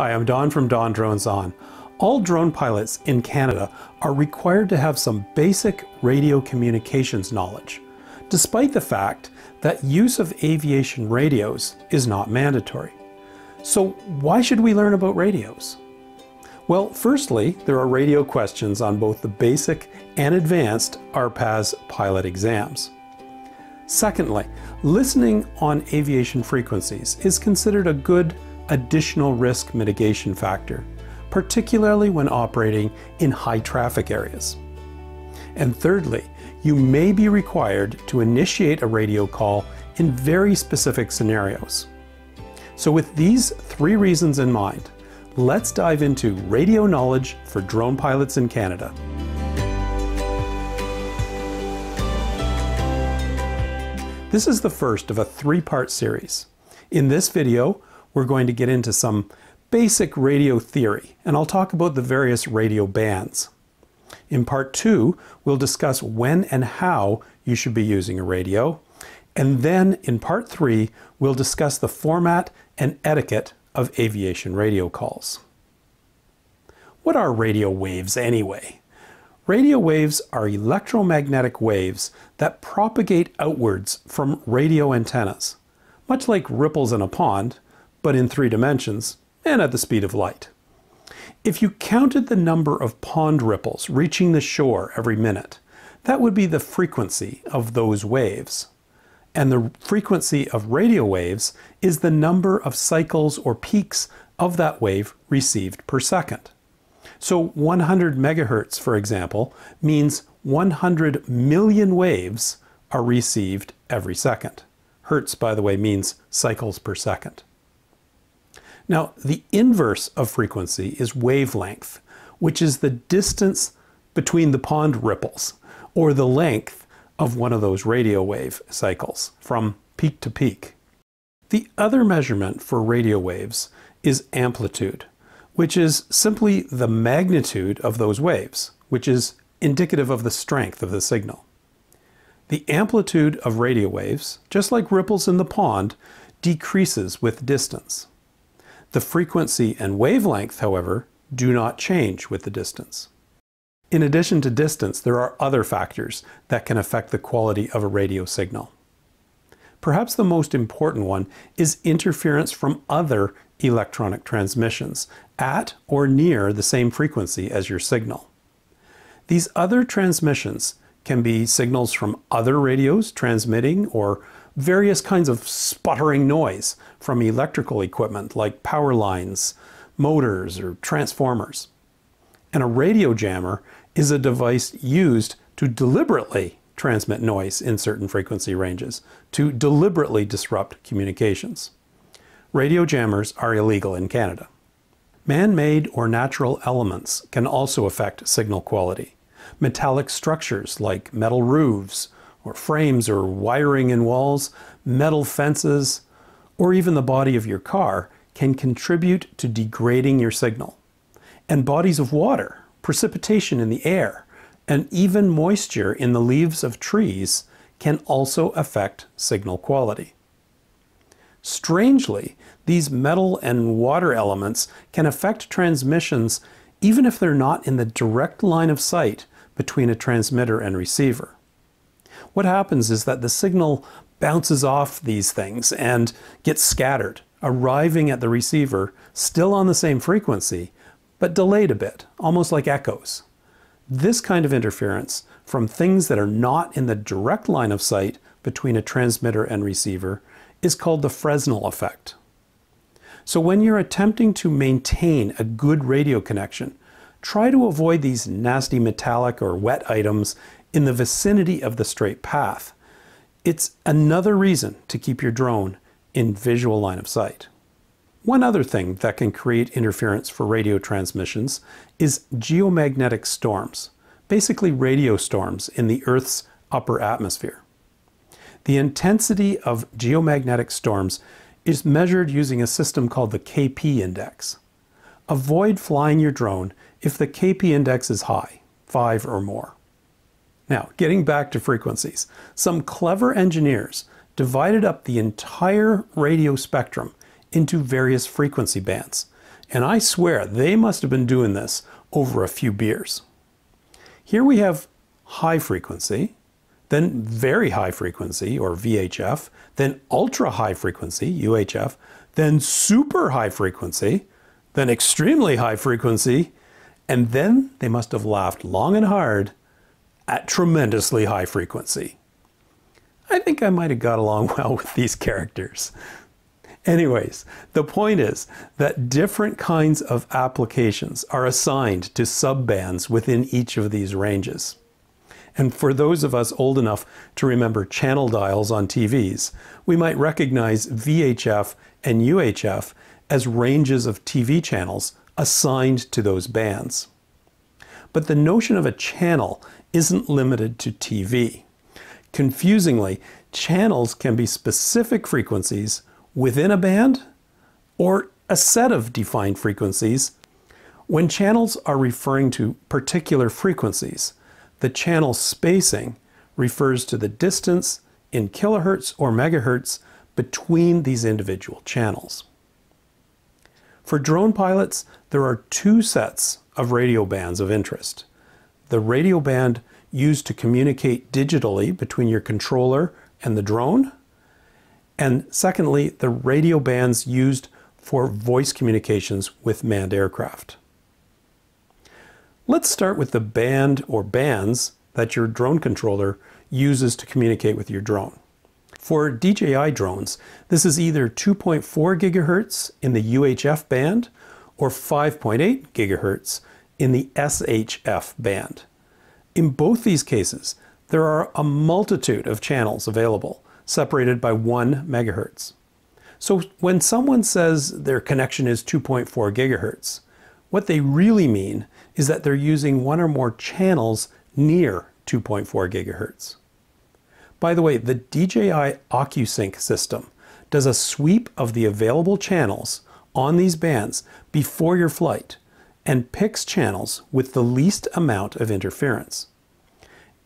Hi, I'm Don from Don Drones On. All drone pilots in Canada are required to have some basic radio communications knowledge, despite the fact that use of aviation radios is not mandatory. So why should we learn about radios? Well, firstly, there are radio questions on both the basic and advanced RPAS pilot exams. Secondly, listening on aviation frequencies is considered a good additional risk mitigation factor, particularly when operating in high traffic areas. And thirdly, you may be required to initiate a radio call in very specific scenarios. So with these three reasons in mind, let's dive into radio knowledge for drone pilots in Canada. This is the first of a three-part series. In this video, we're going to get into some basic radio theory, and I'll talk about the various radio bands. In part two, we'll discuss when and how you should be using a radio. And then in part three, we'll discuss the format and etiquette of aviation radio calls. What are radio waves anyway? Radio waves are electromagnetic waves that propagate outwards from radio antennas, much like ripples in a pond, but in three dimensions and at the speed of light. If you counted the number of pond ripples reaching the shore every minute, that would be the frequency of those waves. And the frequency of radio waves is the number of cycles or peaks of that wave received per second. So 100 megahertz, for example, means 100 million waves are received every second. Hertz, by the way, means cycles per second. Now, the inverse of frequency is wavelength, which is the distance between the pond ripples, or the length of one of those radio wave cycles from peak to peak. The other measurement for radio waves is amplitude, which is simply the magnitude of those waves, which is indicative of the strength of the signal. The amplitude of radio waves, just like ripples in the pond, decreases with distance. The frequency and wavelength, however, do not change with the distance. In addition to distance, there are other factors that can affect the quality of a radio signal. Perhaps the most important one is interference from other electronic transmissions at or near the same frequency as your signal. These other transmissions can be signals from other radios transmitting, or various kinds of sputtering noise from electrical equipment like power lines, motors, or transformers. And a radio jammer is a device used to deliberately transmit noise in certain frequency ranges, to deliberately disrupt communications. Radio jammers are illegal in Canada. Man-made or natural elements can also affect signal quality. Metallic structures like metal roofs, or frames or wiring in walls, metal fences, or even the body of your car can contribute to degrading your signal. And bodies of water, precipitation in the air, and even moisture in the leaves of trees can also affect signal quality. Strangely, these metal and water elements can affect transmissions even if they're not in the direct line of sight between a transmitter and receiver. What happens is that the signal bounces off these things and gets scattered, arriving at the receiver still on the same frequency, but delayed a bit, almost like echoes. This kind of interference from things that are not in the direct line of sight between a transmitter and receiver is called the Fresnel effect. So when you're attempting to maintain a good radio connection, try to avoid these nasty metallic or wet items in the vicinity of the straight path. It's another reason to keep your drone in visual line of sight. One other thing that can create interference for radio transmissions is geomagnetic storms, basically radio storms in the Earth's upper atmosphere. The intensity of geomagnetic storms is measured using a system called the KP index. Avoid flying your drone if the KP index is high, 5 or more. Now, getting back to frequencies, some clever engineers divided up the entire radio spectrum into various frequency bands, And I swear they must have been doing this over a few beers. Here we have high frequency, then very high frequency, or VHF, then ultra high frequency, UHF, then super high frequency, then extremely high frequency, and then they must have laughed long and hard at tremendously high frequency. I think I might have got along well with these characters. Anyways, the point is that different kinds of applications are assigned to subbands within each of these ranges. And for those of us old enough to remember channel dials on TVs, we might recognize VHF and UHF as ranges of TV channels assigned to those bands. But the notion of a channel isn't limited to TV. Confusingly, channels can be specific frequencies within a band or a set of defined frequencies. When channels are referring to particular frequencies, the channel spacing refers to the distance in kilohertz or megahertz between these individual channels. For drone pilots, there are two sets of radio bands of interest. The radio band used to communicate digitally between your controller and the drone, and secondly, the radio bands used for voice communications with manned aircraft. Let's start with the band or bands that your drone controller uses to communicate with your drone. For DJI drones, this is either 2.4 gigahertz in the UHF band or 5.8 gigahertz in the SHF band. In both these cases, there are a multitude of channels available, separated by 1 megahertz. So when someone says their connection is 2.4 gigahertz, what they really mean is that they're using one or more channels near 2.4 gigahertz. By the way, the DJI OcuSync system does a sweep of the available channels on these bands before your flight and picks channels with the least amount of interference.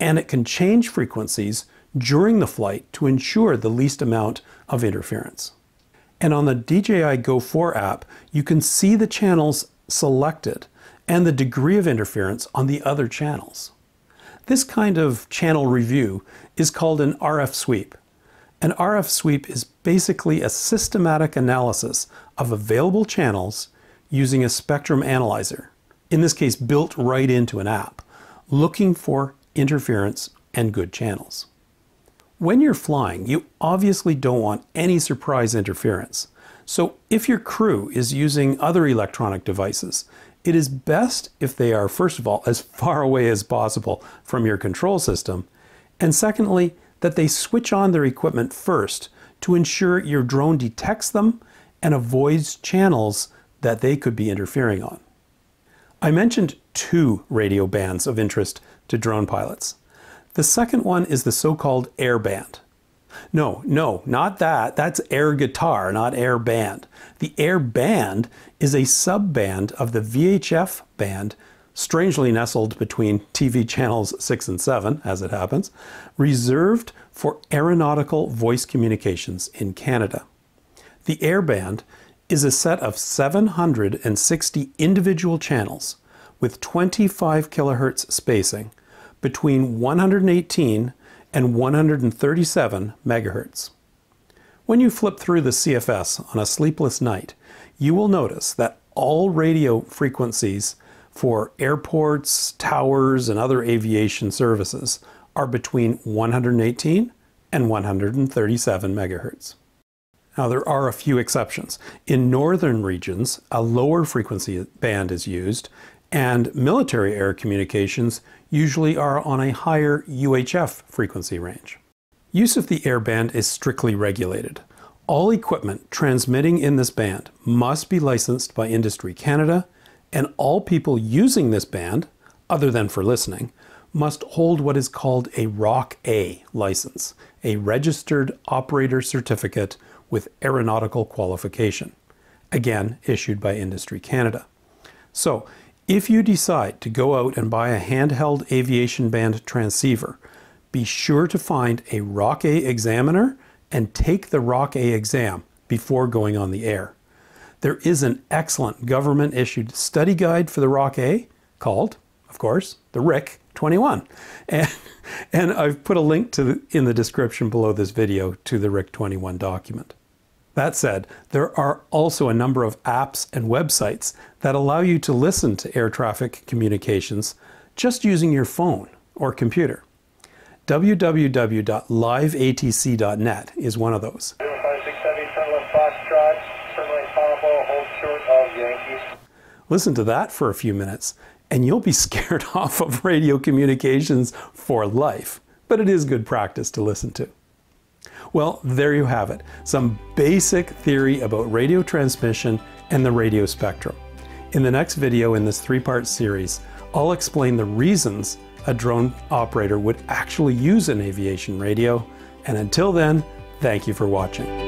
And it can change frequencies during the flight to ensure the least amount of interference. And on the DJI Go 4 app, you can see the channels selected and the degree of interference on the other channels. This kind of channel review is called an RF sweep. An RF sweep is basically a systematic analysis of available channels using a spectrum analyzer, in this case built right into an app, looking for interference and good channels. When you're flying, you obviously don't want any surprise interference. So if your crew is using other electronic devices, it is best if they are, first of all, as far away as possible from your control system, and secondly, that they switch on their equipment first to ensure your drone detects them and avoids channels that they could be interfering on. I mentioned two radio bands of interest to drone pilots. The second one is the so-called air band. No, not that. That's air guitar, not air band. The air band is a sub-band of the VHF band, strangely nestled between TV channels 6 and 7, as it happens, reserved for aeronautical voice communications in Canada. The air band is a set of 760 individual channels with 25 kilohertz spacing between 118 and 137 megahertz. When you flip through the CFS on a sleepless night, you will notice that all radio frequencies for airports, towers, and other aviation services are between 118 and 137 megahertz. Now, there are a few exceptions. In northern regions, a lower frequency band is used, and military air communications usually are on a higher UHF frequency range. Use of the air band is strictly regulated. All equipment transmitting in this band must be licensed by Industry Canada, and all people using this band, other than for listening, must hold what is called a ROC-A license, a Registered Operator Certificate with aeronautical qualification, again issued by Industry Canada. So if you decide to go out and buy a handheld aviation band transceiver, be sure to find a ROC-A examiner and take the ROC-A exam before going on the air. there is an excellent government-issued study guide for the ROC-A called, of course, the RIC-21. And I've put a link to in the description below this video to the RIC-21 document. That said, there are also a number of apps and websites that allow you to listen to air traffic communications just using your phone or computer. www.liveatc.net is one of those. Listen to that for a few minutes, and you'll be scared off of radio communications for life. But it is good practice to listen to. Well, there you have it. Some basic theory about radio transmission and the radio spectrum. In the next video in this three-part series, I'll explain the reasons a drone operator would actually use an aviation radio. And until then, thank you for watching.